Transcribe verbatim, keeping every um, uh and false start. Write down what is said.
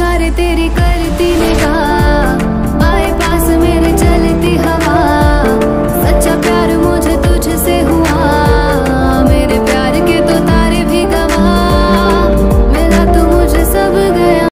इशारे तेरे करती निगाह।